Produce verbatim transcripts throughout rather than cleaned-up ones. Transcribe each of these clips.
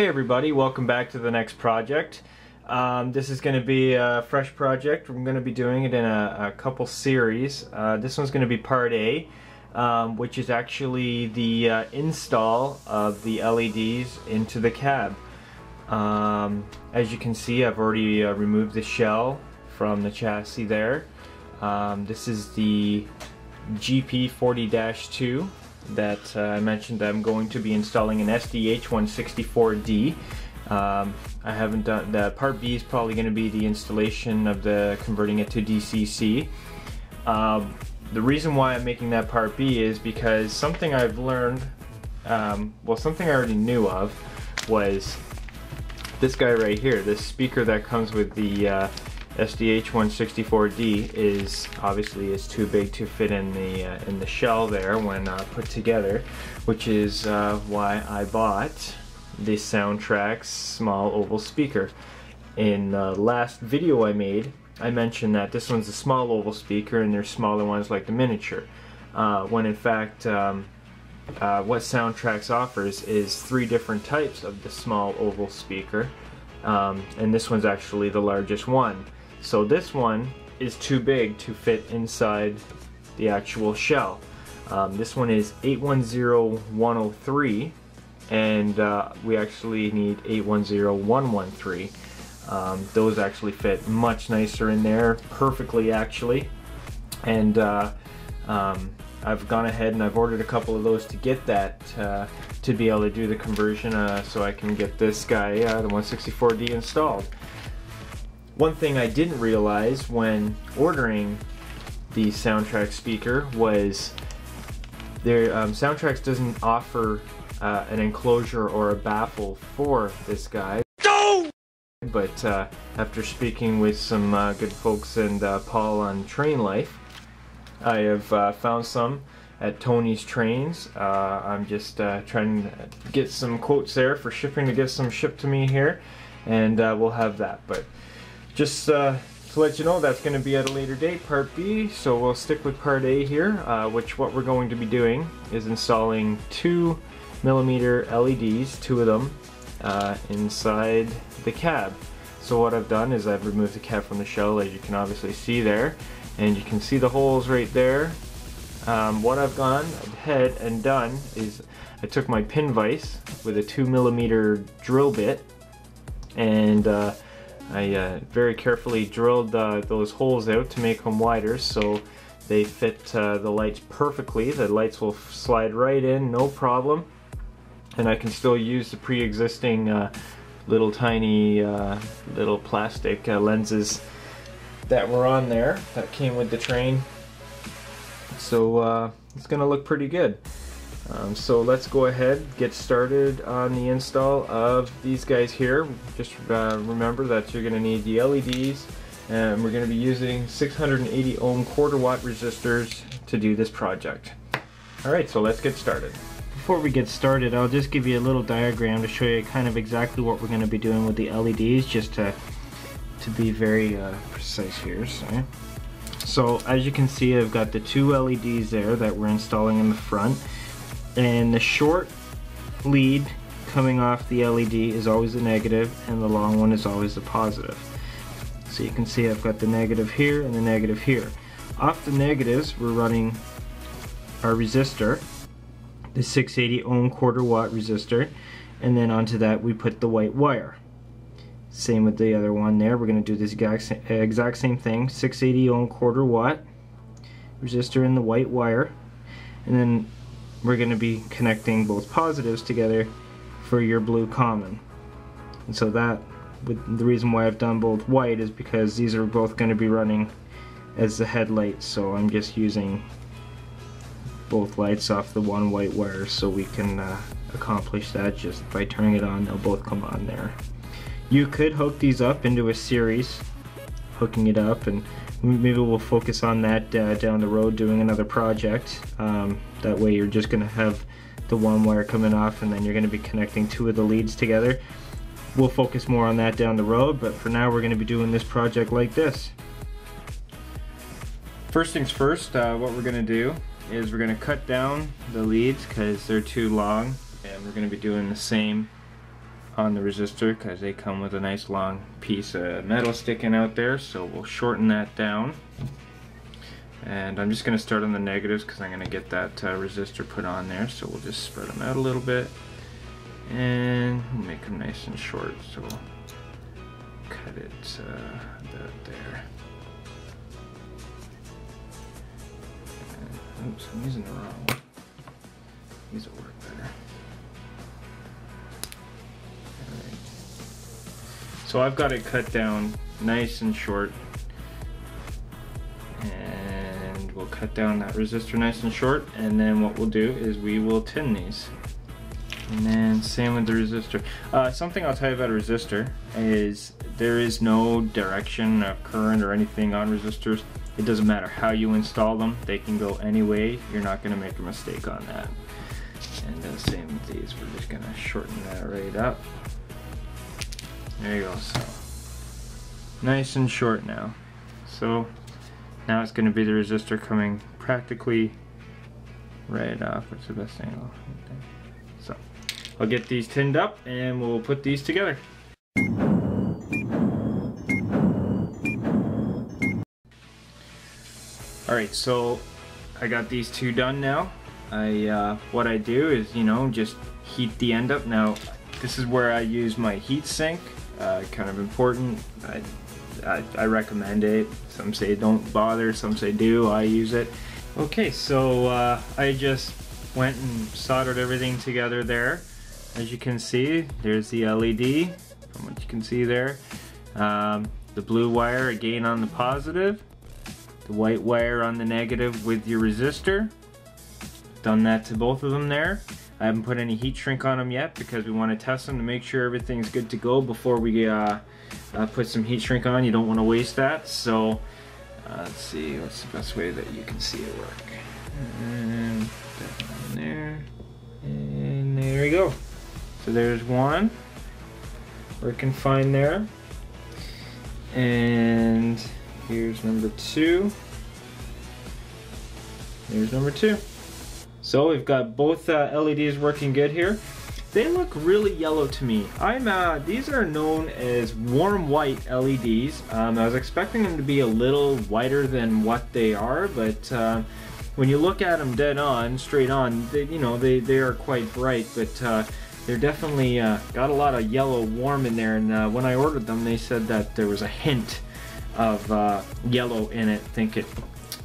Hey everybody, welcome back to the next project. Um, this is going to be a fresh project. I'm going to be doing it in a, a couple series. Uh, this one's going to be part A, um, which is actually the uh, install of the L E Ds into the cab. Um, as you can see, I've already uh, removed the shell from the chassis there. Um, this is the G P forty dash two. That uh, I mentioned that I'm going to be installing an S D H one sixty-four D. Um, I haven't done that. Part B is probably going to be the installation of the converting it to D C C. Um, the reason why I'm making that part B is because something I've learned, um, well, something I already knew of was this guy right here. This speaker that comes with the uh, S D H one sixty-four D is obviously is too big to fit in the uh, in the shell there when uh, put together, which is uh, why I bought the SoundTraxx small oval speaker. In the last video I made, I mentioned that this one's a small oval speaker and there's smaller ones like the miniature, uh, when in fact um, uh, what SoundTraxx offers is three different types of the small oval speaker, um, and this one's actually the largest one. So this one is too big to fit inside the actual shell. Um, this one is eight one zero one oh three, and uh, we actually need eight one zero one one three. Um, those actually fit much nicer in there, perfectly actually. And uh, um, I've gone ahead and I've ordered a couple of those to get that, uh, to be able to do the conversion, uh, so I can get this guy, uh, the one sixty-four D, installed. One thing I didn't realize when ordering the SoundTraxx speaker was their um, SoundTraxx doesn't offer uh, an enclosure or a baffle for this guy. No! But uh, after speaking with some uh, good folks and uh, Paul on Train Life, I have uh, found some at Tony's Trains. Uh, I'm just uh, trying to get some quotes there for shipping, to get some shipped to me here, and uh, we'll have that. But just uh, to let you know, that's going to be at a later date, part B, so we'll stick with part A here, uh, which what we're going to be doing is installing two millimeter L E Ds, two of them, uh, inside the cab. So what I've done is I've removed the cab from the shell, as you can obviously see there, and you can see the holes right there. Um, what I've gone ahead and done is I took my pin vise with a two millimeter drill bit, and uh, I uh, very carefully drilled uh, those holes out to make them wider so they fit uh, the lights perfectly. The lights will slide right in, no problem, and I can still use the pre-existing uh, little tiny uh, little plastic uh, lenses that were on there that came with the train. So uh, it's gonna look pretty good. Um, so let's go ahead, get started on the install of these guys here. Just uh, remember that you're going to need the L E Ds, and we're going to be using six hundred eighty ohm quarter watt resistors to do this project. Alright, so let's get started. Before we get started, I'll just give you a little diagram to show you kind of exactly what we're going to be doing with the L E Ds, just to, to be very uh, precise here. Sorry. So as you can see, I've got the two L E Ds there that we're installing in the front. And the short lead coming off the L E D is always the negative, and the long one is always the positive. So you can see I've got the negative here and the negative here. Off the negatives, we're running our resistor, the six eighty ohm quarter watt resistor, and then onto that we put the white wire. Same with the other one there. We're going to do this exact same thing, six eighty ohm quarter watt resistor and the white wire, and then we're going to be connecting both positives together for your blue common. And so that, with the reason why I've done both white is because these are both going to be running as the headlights, so I'm just using both lights off the one white wire, so we can uh, accomplish that just by turning it on. They'll both come on there. You could hook these up into a series, hooking it up, and maybe we'll focus on that uh, down the road doing another project. Um, that way you're just going to have the one wire coming off, and then you're going to be connecting two of the leads together. We'll focus more on that down the road, but for now we're going to be doing this project like this. First things first, uh, what we're going to do is we're going to cut down the leads because they're too long, and we're going to be doing the same on the resistor because they come with a nice long piece of metal sticking out there, so we'll shorten that down. And I'm just going to start on the negatives because I'm going to get that uh, resistor put on there, so we'll just spread them out a little bit and make them nice and short. So we'll cut it uh, about there. And, oops, I'm using the wrong one. These will work better. Alright. So I've got it cut down nice and short. And we'll cut down that resistor nice and short, and then what we'll do is we will tin these. And then same with the resistor. Uh, something I'll tell you about a resistor is there is no direction of current or anything on resistors. It doesn't matter how you install them, they can go any way. You're not going to make a mistake on that. And the same with these, we're just going to shorten that right up. There you go. So nice and short now. So now it's going to be the resistor coming practically right off. What's the best angle? So I'll get these tinned up and we'll put these together. Alright, so I got these two done now. I uh, what I do is, you know, just heat the end up. Now, this is where I use my heat sink. Uh, kind of important. I, I, I recommend it. Some say don't bother, some say do. I use it. Okay, so uh, I just went and soldered everything together there. As you can see, there's the L E D, from what you can see there. Um, the blue wire again on the positive. The white wire on the negative with your resistor. Done that to both of them there. I haven't put any heat shrink on them yet because we want to test them to make sure everything's good to go before we uh, uh, put some heat shrink on. You don't want to waste that. So uh, let's see what's the best way that you can see it work. And put that on there. And there we go. So there's one working fine there. And here's number two. Here's number two. So we've got both uh, L E Ds working good here. They look really yellow to me. I'm uh, these are known as warm white L E Ds. Um, I was expecting them to be a little whiter than what they are, but uh, when you look at them dead on, straight on, they, you know, they they are quite bright, but uh, they're definitely uh, got a lot of yellow warm in there. And uh, when I ordered them, they said that there was a hint of uh, yellow in it. Think it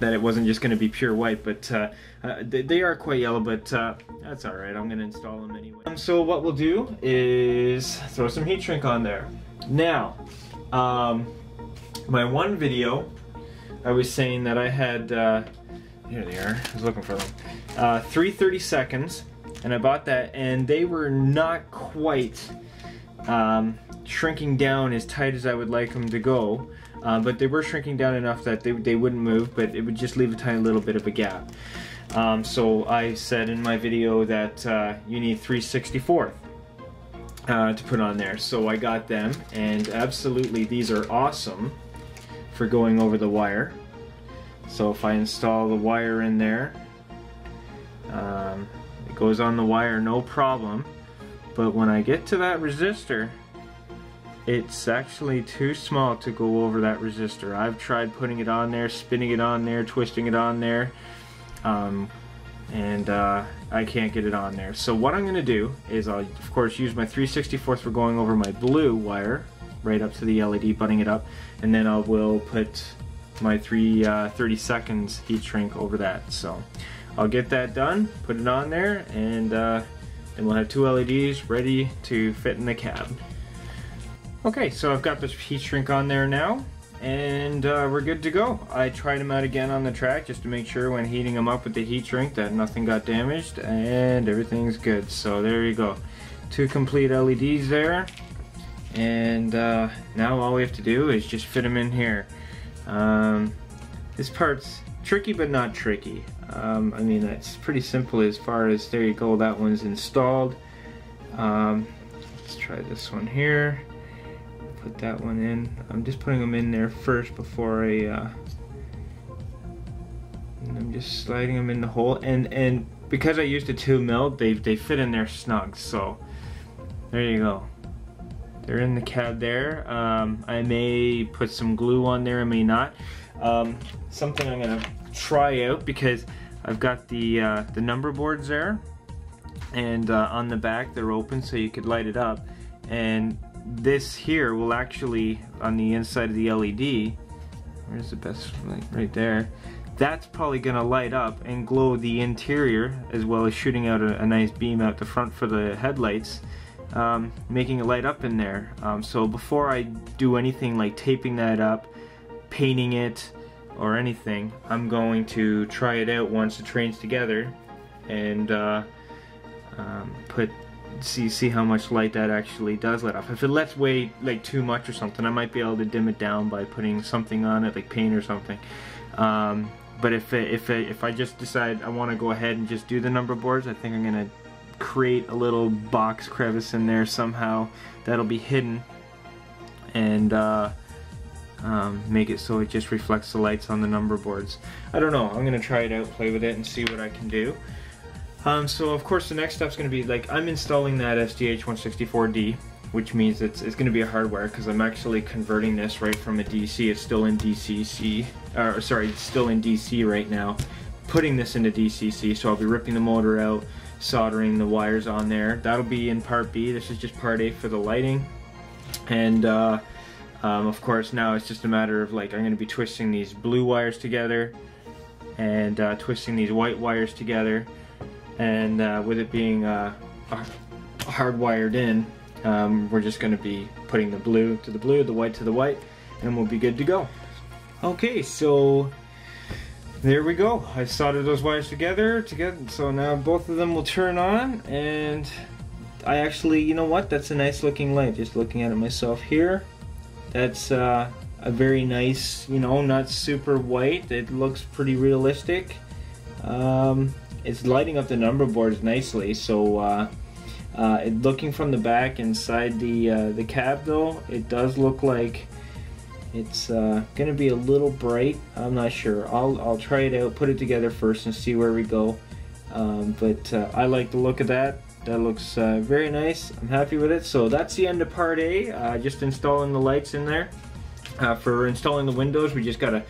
that it wasn't just going to be pure white, but uh, uh, they, they are quite yellow. But uh, that's all right. I'm going to install them anyway. Um, so what we'll do is throw some heat shrink on there. Now, um, my one video, I was saying that I had uh, here they are. I was looking for them. Uh, three thirty-seconds, and I bought that, and they were not quite um, shrinking down as tight as I would like them to go. Uh, but they were shrinking down enough that they, they wouldn't move, but it would just leave a tiny little bit of a gap. Um, so I said in my video that uh, you need three sixty-fourths uh, to put on there. So I got them, and absolutely these are awesome for going over the wire. So if I install the wire in there, um, it goes on the wire no problem. But when I get to that resistor, it's actually too small to go over that resistor. I've tried putting it on there, spinning it on there, twisting it on there, um, and uh, I can't get it on there. So what I'm going to do is I'll, of course, use my three sixty-fourths for going over my blue wire right up to the L E D, butting it up, and then I will put my three thirty-seconds heat shrink over that. So I'll get that done, put it on there, and, uh, and we'll have two L E Ds ready to fit in the cab. Okay, so I've got this heat shrink on there now, and uh, we're good to go. I tried them out again on the track just to make sure when heating them up with the heat shrink that nothing got damaged, and everything's good. So there you go. Two complete L E Ds there, and uh, now all we have to do is just fit them in here. Um, this part's tricky but not tricky. Um, I mean, that's pretty simple as far as, there you go, that one's installed. Um, let's try this one here. Put that one in. I'm just putting them in there first before I uh, and I'm just sliding them in the hole, and and because I used a two mil, they, they fit in there snug. So there you go. They're in the cab there. Um, I may put some glue on there, I may not. Um, something I'm gonna try out, because I've got the, uh, the number boards there, and uh, on the back they're open so you could light it up, and this here will actually, on the inside of the L E D, where's the best light, right there, that's probably gonna light up and glow the interior, as well as shooting out a, a nice beam out the front for the headlights, um, making it light up in there. Um, so before I do anything like taping that up, painting it, or anything, I'm going to try it out once the train's together, and uh, um, put see see how much light that actually does let off. If it lets way like too much or something, I might be able to dim it down by putting something on it, like paint or something. Um, but if it, if it, if I just decide I want to go ahead and just do the number boards, I think I'm gonna create a little box crevice in there somehow that'll be hidden, and uh, Um, make it so it just reflects the lights on the number boards. I don't know, I'm gonna try it out, play with it, and see what I can do. Um, so of course the next step's gonna be, like, I'm installing that S D H one sixty-four D, which means it's, it's gonna be a hardwire, because I'm actually converting this right from a D C. It's still in D C C, or sorry, it's still in D C right now, putting this into D C C, so I'll be ripping the motor out, soldering the wires on there. That'll be in part B. This is just part A for the lighting, and uh, Um, of course now it's just a matter of, like, I'm going to be twisting these blue wires together and uh, twisting these white wires together, and uh, with it being uh, hardwired in, um, we're just going to be putting the blue to the blue, the white to the white, and we'll be good to go. Okay, so there we go. I soldered those wires together, together, so now both of them will turn on, and I actually, you know what, that's a nice looking light, just looking at it myself here. That's uh, a very nice, you know, not super white. It looks pretty realistic. Um, it's lighting up the number boards nicely. So, uh, uh, it, looking from the back inside the uh, the cab, though, it does look like it's uh, gonna be a little bright. I'm not sure. I'll I'll try it out, put it together first, and see where we go. Um, but uh, I like the look of that. That looks uh, very nice. I'm happy with it. So that's the end of part A, uh, just installing the lights in there. Uh, for installing the windows, we just gotta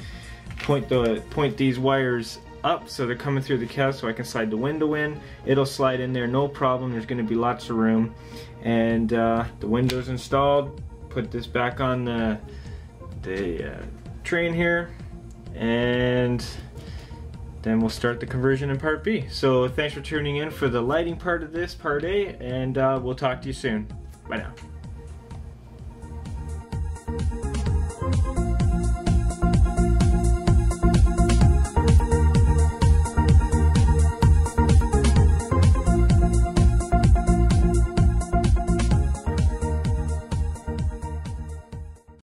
point the point these wires up so they're coming through the cab, so I can slide the window in. It'll slide in there, no problem. There's gonna be lots of room. And uh, the window's installed. Put this back on the, the uh, train here, and then we'll start the conversion in part B. So thanks for tuning in for the lighting part of this, part A, and uh, we'll talk to you soon. Bye now.